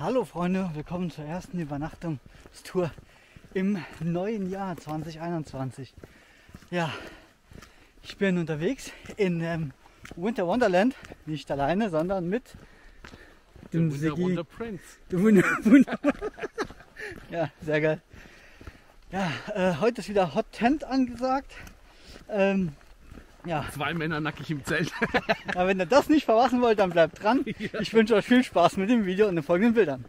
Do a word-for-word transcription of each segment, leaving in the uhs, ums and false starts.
Hallo Freunde, willkommen zur ersten Übernachtungstour im neuen Jahr zwanzig einundzwanzig. Ja, ich bin unterwegs in ähm, Winter Wonderland, nicht alleine, sondern mit dem Winter Wonder Prince. Ja, sehr geil. Ja, äh, heute ist wieder Hot Tent angesagt. Ähm, ja. Zwei Männer nackig im Zelt. Ja, wenn ihr das nicht verpassen wollt, dann bleibt dran. Ja. Ich wünsche euch viel Spaß mit dem Video und den folgenden Bildern.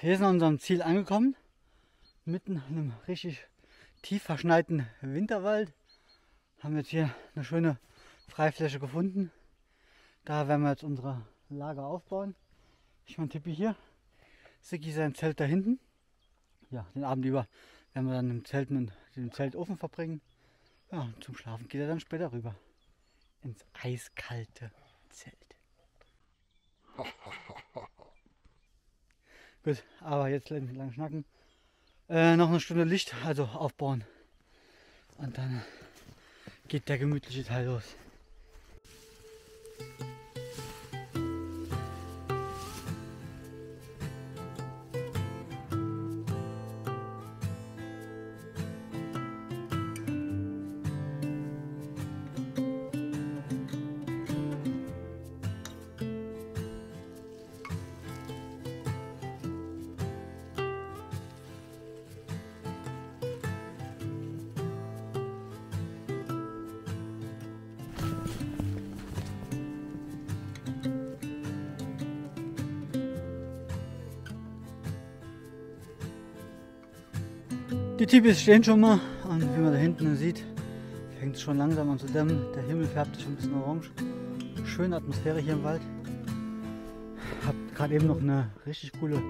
Wir sind an unserem Ziel angekommen, mitten in einem richtig tief verschneiten Winterwald. Haben jetzt hier eine schöne Freifläche gefunden. Da werden wir jetzt unsere Lager aufbauen. Ich mein Tippi hier, Siggi sein Zelt da hinten. Ja, den Abend über werden wir dann im Zelt mit dem Zeltofen verbringen. Ja, und zum Schlafen geht er dann später rüber ins eiskalte Zelt. Gut, aber jetzt lang schnacken. Äh, noch eine Stunde Licht, also aufbauen. Und dann geht der gemütliche Teil los. Die Tipis stehen schon mal und wie man da hinten sieht, fängt es schon langsam an zu dämmen. Der Himmel färbt sich ein bisschen orange. Schöne Atmosphäre hier im Wald. Ich habe gerade eben noch eine richtig coole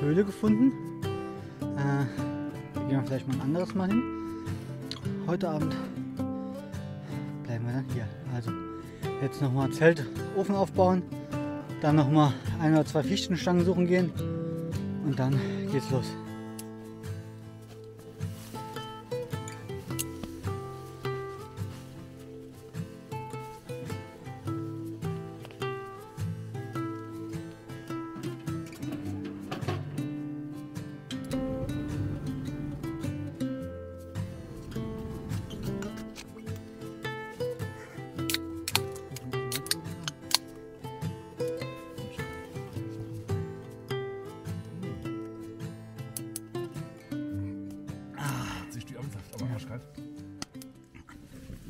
Höhle gefunden. Äh, wir gehen wir vielleicht mal ein anderes Mal hin. Heute Abend bleiben wir dann hier. Also jetzt nochmal Zelt, Ofen aufbauen, dann nochmal ein oder zwei Fichtenstangen suchen gehen und dann geht's los.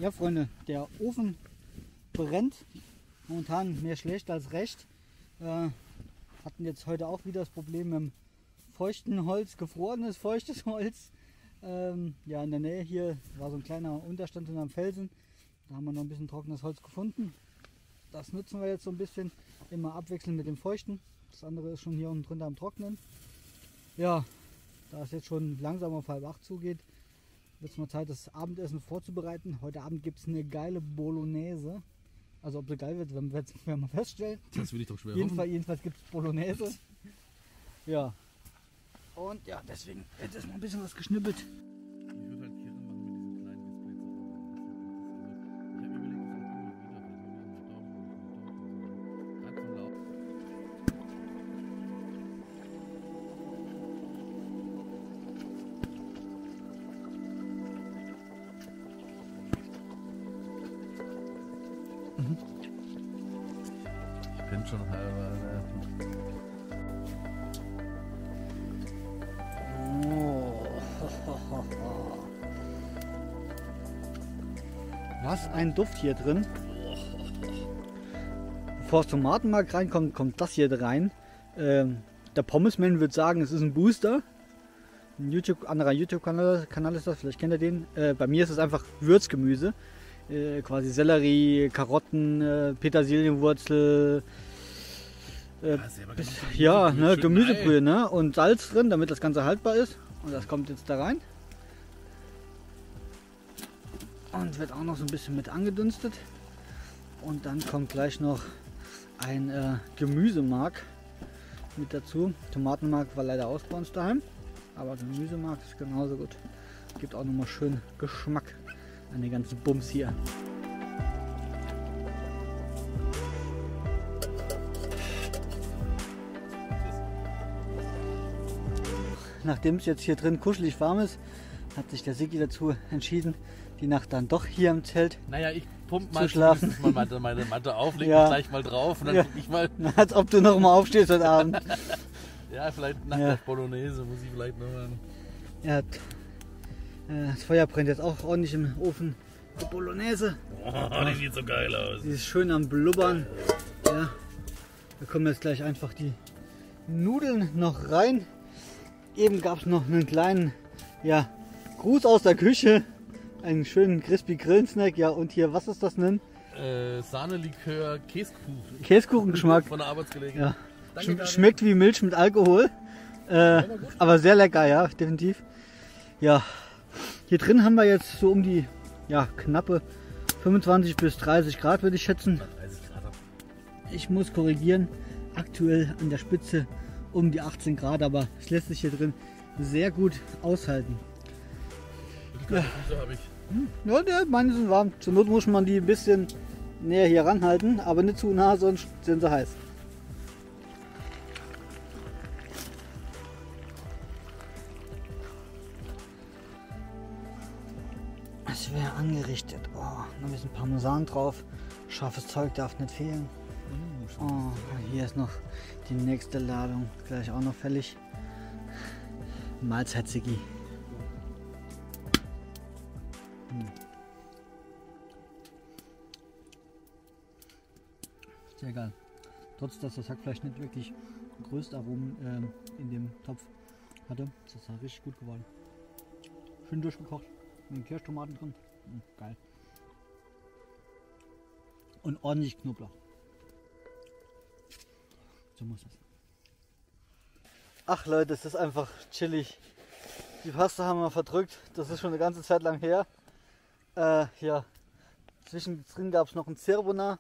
Ja, Freunde, der Ofen brennt, momentan mehr schlecht als recht. Äh, hatten jetzt heute auch wieder das Problem mit dem feuchten Holz, gefrorenes, feuchtes Holz. Ähm, ja, in der Nähe hier war so ein kleiner Unterstand unter einem Felsen. Da haben wir noch ein bisschen trockenes Holz gefunden. Das nutzen wir jetzt so ein bisschen, immer abwechselnd mit dem feuchten. Das andere ist schon hier unten drunter am Trocknen. Ja, da es jetzt schon langsam auf halb acht zugeht, jetzt mal Zeit, das Abendessen vorzubereiten. Heute Abend gibt es eine geile Bolognese. Also ob sie geil wird, werden wir mal feststellen. Das würde ich doch schwer Jedenfall, Jedenfalls gibt es Bolognese. Ja. Und ja, deswegen jetzt ist mal ein bisschen was geschnippelt. Schon halber. Oh. Was ein Duft hier drin. Bevor das Tomatenmark reinkommt, kommt das hier rein. Ähm, der Pommesman würde sagen, es ist ein Booster. Ein YouTube, anderer YouTube-Kanal Kanal ist das, vielleicht kennt ihr den. Äh, bei mir ist es einfach Würzgemüse. Äh, quasi Sellerie, Karotten, äh, Petersilienwurzel. Äh, ja, ja, ne, Gemüsebrühe, ne? Und Salz drin, damit das Ganze haltbar ist. Und das kommt jetzt da rein. Und wird auch noch so ein bisschen mit angedünstet. Und dann kommt gleich noch ein äh, Gemüsemark mit dazu. Tomatenmark war leider aus bei uns daheim. Aber Gemüsemark ist genauso gut. Gibt auch nochmal schön Geschmack an den ganzen Bums hier. Nachdem es jetzt hier drin kuschelig warm ist, hat sich der Siggi dazu entschieden, die Nacht dann doch hier im Zelt naja, ich pump mal zu schlafen. Ich mal meine Matte auf, leg ja. gleich mal drauf und dann ja. guck ich mal. Als ob du noch mal aufstehst heute Abend. Ja, vielleicht nach ja. der Bolognese muss ich vielleicht noch mal. Ja, das Feuer brennt jetzt auch ordentlich im Ofen. Die Bolognese. Oh, die sieht so geil aus. Die ist schön am Blubbern. Ja. Da kommen jetzt gleich einfach die Nudeln noch rein. Eben gab es noch einen kleinen ja, Gruß aus der Küche, einen schönen crispy Grillsnack. Ja, und hier, was ist das denn? Äh, Sahnelikör, Käsekuchen. Käsekuchengeschmack. Von der Arbeitskollegin. Ja. Danke, schmeckt Daniel. Wie Milch mit Alkohol, äh, aber sehr lecker, ja, definitiv. Ja, hier drin haben wir jetzt so um die ja, knappe fünfundzwanzig bis dreißig Grad, würde ich schätzen. dreißig Grad. Ich muss korrigieren, aktuell an der Spitze um die achtzehn Grad, aber es lässt sich hier drin sehr gut aushalten. Ja. Habe ich. Ja, der, meine sind warm. Zur Not muss man die ein bisschen näher hier ranhalten, aber nicht zu nah, sonst sind sie heiß. Es wäre angerichtet. Oh, noch ein bisschen Parmesan drauf. Scharfes Zeug darf nicht fehlen. Oh, hier ist noch die nächste Ladung, gleich auch noch fällig. Mahlzeit, Siggi. Hm. Sehr geil. Trotz, dass das Hackfleisch nicht wirklich größte Aromen ähm, in dem Topf hatte, ist das richtig gut geworden. Schön durchgekocht, mit Kirschtomaten drin. Hm, geil. Und ordentlich Knoblauch. So muss das. Ach Leute, es ist einfach chillig. Die Pasta haben wir verdrückt. Das ist schon eine ganze Zeit lang her. Äh, ja. Zwischendrin gab es noch einen Zirbuna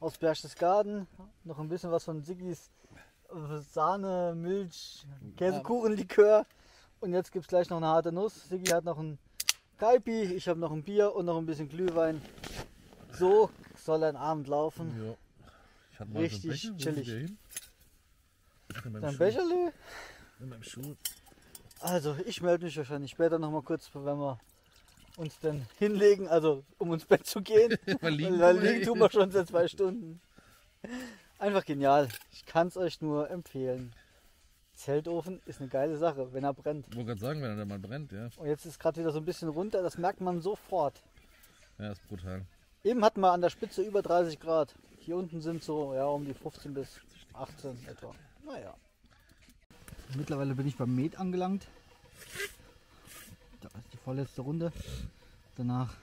aus Berchtesgaden. Noch ein bisschen was von Siggis Sahne, Milch, Käsekuchenlikör. Und jetzt gibt es gleich noch eine harte Nuss. Siggi hat noch ein Kaipi, ich habe noch ein Bier und noch ein bisschen Glühwein. So soll ein Abend laufen. Ja. Ich hab mal richtig so chillig. Dein Becherle? In meinem Schuh. Also ich melde mich wahrscheinlich später noch mal kurz, wenn wir uns dann hinlegen, also um ins Bett zu gehen. Da liegen tun wir schon seit zwei Stunden. Einfach genial. Ich kann es euch nur empfehlen. Zeltofen ist eine geile Sache, wenn er brennt. Ich wollte gerade sagen, wenn er mal brennt, ja. Und jetzt ist gerade wieder so ein bisschen runter, das merkt man sofort. Ja, ist brutal. Eben hatten wir an der Spitze über dreißig Grad. Hier unten sind so ja, um die fünfzehn bis achtzehn etwa. Naja. Mittlerweile bin ich beim Met angelangt. Da ist die vorletzte Runde. Danach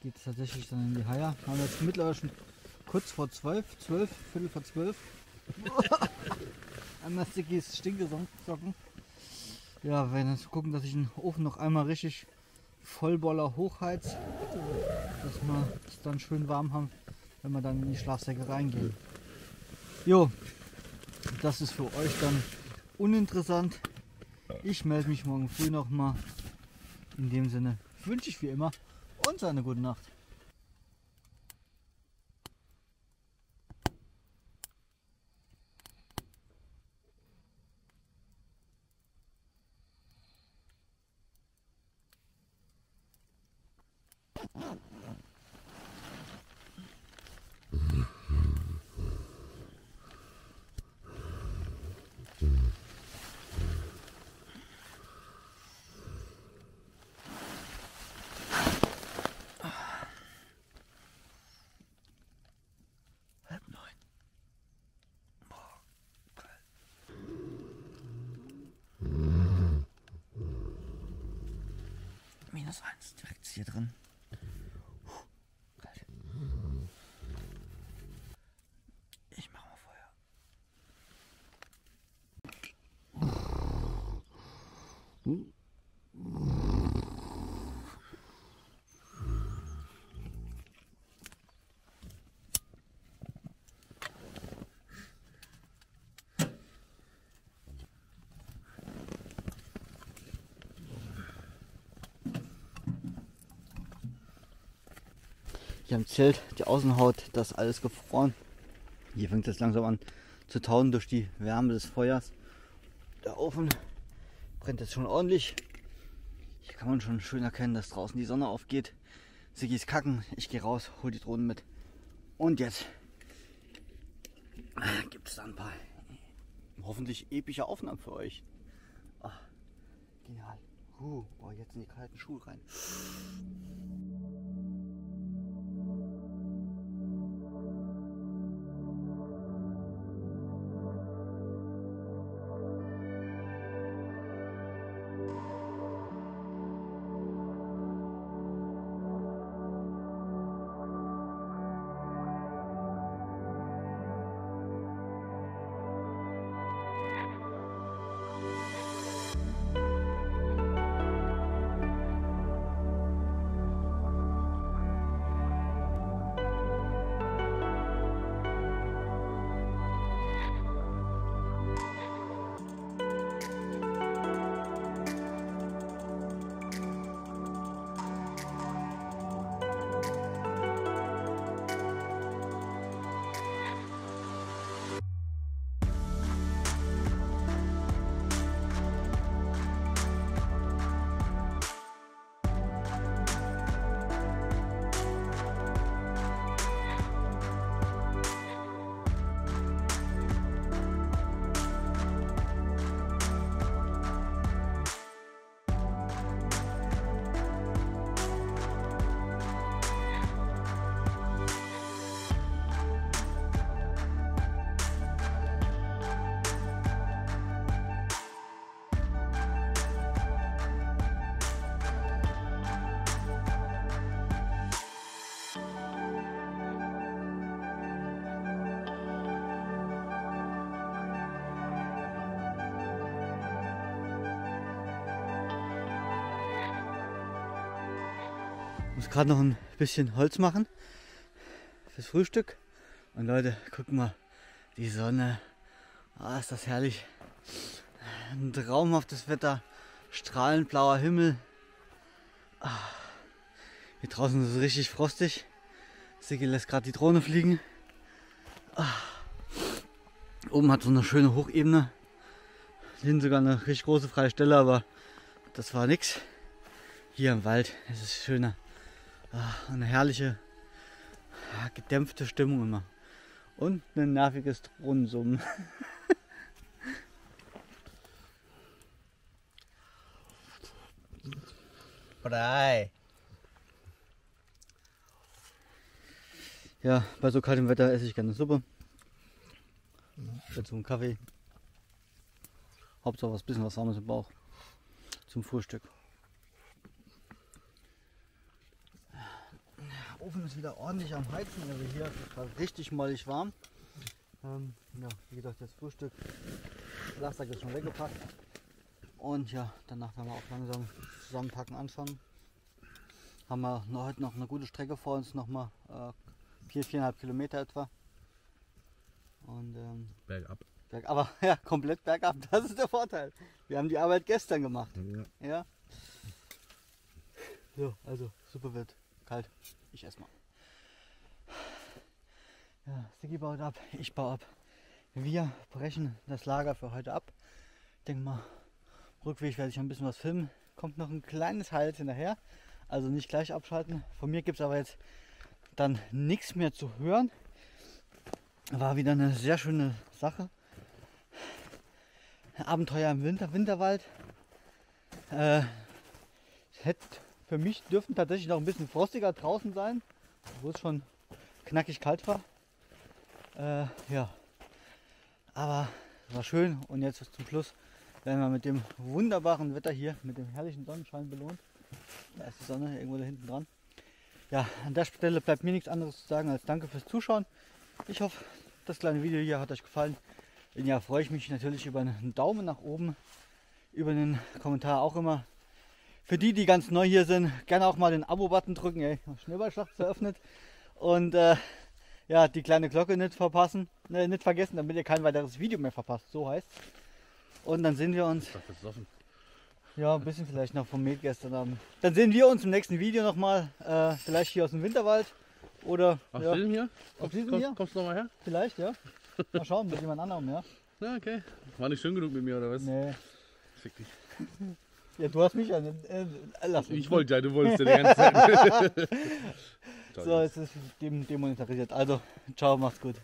geht es tatsächlich dann in die Haie. Wir haben jetzt mittlerweile schon kurz vor zwölf, zwölf, Viertel vor zwölf. Einmal Siggis Stinkesocken. Ja, wir jetzt gucken, dass ich den Ofen noch einmal richtig Vollboller hochheiz. Dass wir es dann schön warm haben, wenn wir dann in die Schlafsäcke reingehen. Jo. Das ist für euch dann uninteressant. Ich melde mich morgen früh nochmal. In dem Sinne wünsche ich wie immer uns eine gute Nacht. Minus eins, direkt hier drin. Ich mache mal Feuer. Hier am Zelt, die Außenhaut, das ist alles gefroren. Hier fängt es langsam an zu tauen durch die Wärme des Feuers. Der Ofen brennt jetzt schon ordentlich. Hier kann man schon schön erkennen, dass draußen die Sonne aufgeht. Siggi ist kacken, ich gehe raus, hol die Drohnen mit. Und jetzt gibt es da ein paar hoffentlich epische Aufnahmen für euch. Ach, genial. Uh, oh, jetzt in die kalten Schuhe rein. Ich muss gerade noch ein bisschen Holz machen fürs Frühstück. Und Leute, guckt mal, die Sonne. Ah, ist das herrlich. Ein traumhaftes Wetter, strahlend blauer Himmel. Ah, hier draußen ist es richtig frostig. Siggi lässt gerade die Drohne fliegen. Ah, oben hat so eine schöne Hochebene. Hinten sogar eine richtig große freie Stelle, aber das war nix. Hier im Wald ist es schöner. Ah, eine herrliche, gedämpfte Stimmung immer. Und ein nerviges Drohnensummen. Brei. Ja, bei so kaltem Wetter esse ich gerne Suppe. Dazu einen Kaffee. Hauptsache was bisschen was warmes im Bauch. Zum Frühstück. Der Ofen ist wieder ordentlich am Heizen. Also hier ist es gerade richtig mollig warm. Ähm, ja, wie gesagt, das Frühstück. Plastik ist schon weggepackt. Und ja, danach werden wir auch langsam zusammenpacken anfangen. Haben wir noch, heute noch eine gute Strecke vor uns, nochmal äh, vier, viereinhalb Kilometer etwa. Und, ähm, bergab. Berg, aber ja, komplett bergab, das ist der Vorteil. Wir haben die Arbeit gestern gemacht. Ja. Ja. So, also super wird kalt. Ich esse mal. Ja, Siggi baut ab, ich baue ab. Wir brechen das Lager für heute ab. Ich denke mal, Rückweg werde ich ein bisschen was filmen. Kommt noch ein kleines Highlight hinterher. Also nicht gleich abschalten. Von mir gibt es aber jetzt dann nichts mehr zu hören. War wieder eine sehr schöne Sache. Abenteuer im Winter, Winterwald. Äh, hätte für mich dürften tatsächlich noch ein bisschen frostiger draußen sein, wo es schon knackig kalt war. Äh, ja, aber war schön. Und jetzt zum Schluss werden wir mit dem wunderbaren Wetter hier, mit dem herrlichen Sonnenschein belohnt. Da ist die Sonne irgendwo da hinten dran. Ja, an der Stelle bleibt mir nichts anderes zu sagen als danke fürs Zuschauen. Ich hoffe, das kleine Video hier hat euch gefallen. Und ja, freue ich mich natürlich über einen Daumen nach oben, über einen Kommentar auch immer. Für die, die ganz neu hier sind, gerne auch mal den Abo-Button drücken. Ey, Schneeballschlag eröffnet. Und äh, ja, die kleine Glocke nicht verpassen, ne, nicht vergessen, damit ihr kein weiteres Video mehr verpasst. So heißt es. Und dann sehen wir uns. Ja, ein bisschen vielleicht noch vom Met gestern Abend. Dann sehen wir uns im nächsten Video nochmal. Äh, vielleicht hier aus dem Winterwald. Oder. Auf ja, diesem hier? Auf diesem kommst, hier? Kommst du nochmal her? Vielleicht, ja. Mal schauen, mit jemand anderem, ja. Na, okay. War nicht schön genug mit mir, oder was? Nee. Fick dich. Ja, du hast mich ja nicht. Äh, lass mich. Ich wollte ja, du wolltest ja die ganze Zeit. So, es ist demonetarisiert. Also, ciao, macht's gut.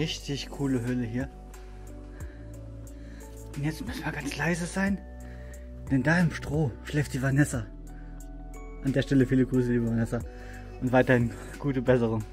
richtig coole Höhle hier. Und jetzt müssen wir ganz leise sein, denn da im Stroh schläft die Vanessa. An der Stelle viele Grüße, liebe Vanessa. Und weiterhin gute Besserung.